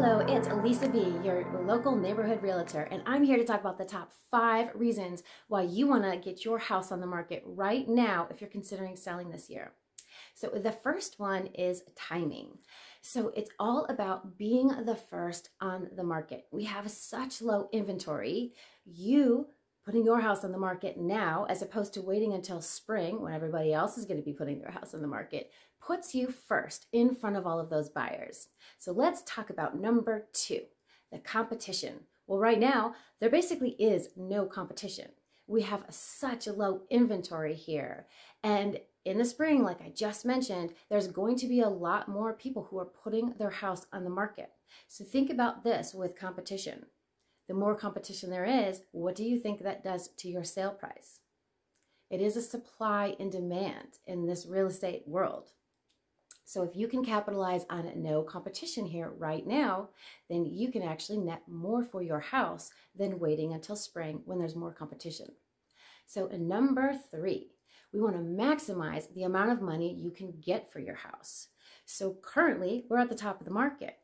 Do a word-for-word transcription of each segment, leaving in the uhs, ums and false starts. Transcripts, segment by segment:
Hello, it's Lisa B, your local neighborhood realtor, and I'm here to talk about the top five reasons why you want to get your house on the market right now if you're considering selling this year. So the first one is timing. So it's all about being the first on the market. We have such low inventory. You putting your house on the market now, as opposed to waiting until spring when everybody else is going to be putting their house on the market, puts you first in front of all of those buyers. So let's talk about number two, the competition. Well, right now, there basically is no competition. We have such a low inventory here. And in the spring, like I just mentioned, there's going to be a lot more people who are putting their house on the market. So think about this with competition. The more competition there is, what do you think that does to your sale price? It is a supply and demand in this real estate world. So if you can capitalize on no competition here right now, then you can actually net more for your house than waiting until spring when there's more competition. So number three, we want to maximize the amount of money you can get for your house. So currently we're at the top of the market,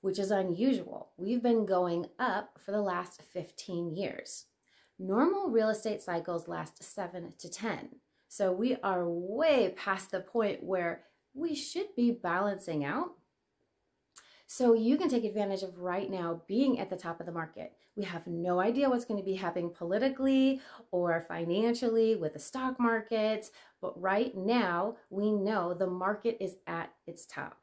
which is unusual. We've been going up for the last fifteen years. Normal real estate cycles last seven to ten. So we are way past the point where we should be balancing out. So you can take advantage of right now being at the top of the market. We have no idea what's going to be happening politically or financially with the stock markets, but right now we know the market is at its top.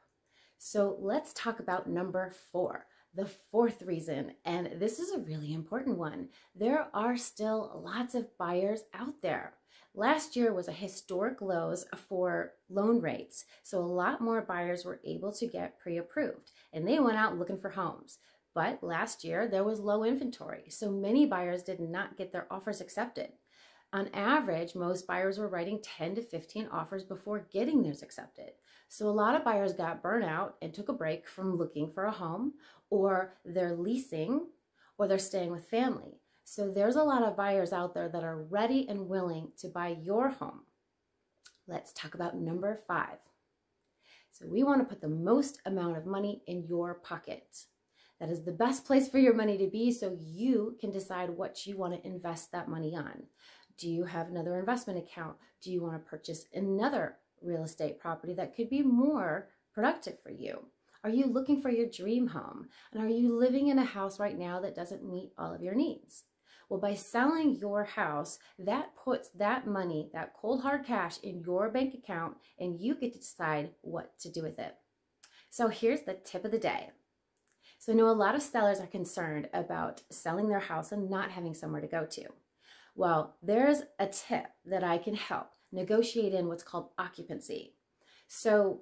So let's talk about number four, the fourth reason, and this is a really important one. There are still lots of buyers out there. Last year was a historic lows for loan rates, so a lot more buyers were able to get pre-approved, and they went out looking for homes. But last year, there was low inventory, so many buyers did not get their offers accepted. On average, most buyers were writing ten to fifteen offers before getting theirs accepted. So a lot of buyers got burnt out and took a break from looking for a home, or they're leasing, or they're staying with family. So there's a lot of buyers out there that are ready and willing to buy your home. Let's talk about number five. So we want to put the most amount of money in your pocket. That is the best place for your money to be, so you can decide what you want to invest that money on. Do you have another investment account? Do you want to purchase another real estate property that could be more productive for you? Are you looking for your dream home? And are you living in a house right now that doesn't meet all of your needs? Well, by selling your house, that puts that money, that cold hard cash, in your bank account, and you get to decide what to do with it. So here's the tip of the day. So I know a lot of sellers are concerned about selling their house and not having somewhere to go to. Well, there's a tip that I can help negotiate in what's called occupancy. So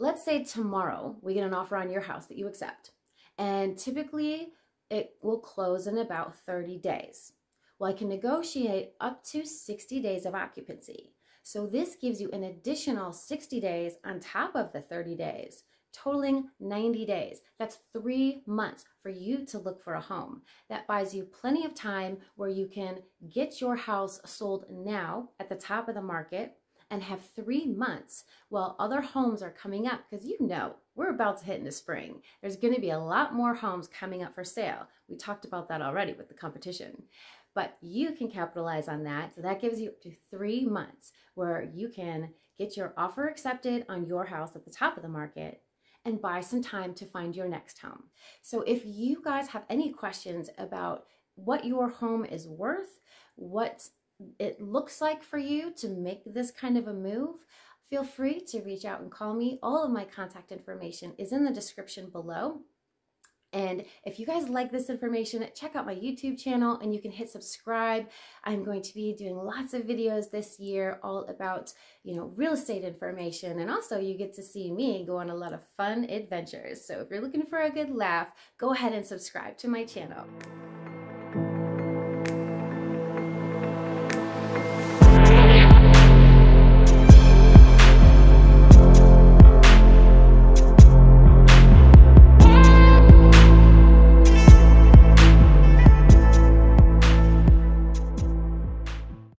let's say tomorrow we get an offer on your house that you accept, and typically it will close in about thirty days. Well, I can negotiate up to sixty days of occupancy. So this gives you an additional sixty days on top of the thirty days, totaling ninety days. That's three months for you to look for a home. That buys you plenty of time where you can get your house sold now at the top of the market and have three months while other homes are coming up, because you know we're about to hit into spring. There's going to be a lot more homes coming up for sale. We talked about that already with the competition, but you can capitalize on that. So that gives you up to three months where you can get your offer accepted on your house at the top of the market and buy some time to find your next home. So if you guys have any questions about what your home is worth, what it looks like for you to make this kind of a move, feel free to reach out and call me. All of my contact information is in the description below. And if you guys like this information, check out my YouTube channel and you can hit subscribe. I'm going to be doing lots of videos this year all about, you know, real estate information. And also you get to see me go on a lot of fun adventures. So if you're looking for a good laugh, go ahead and subscribe to my channel.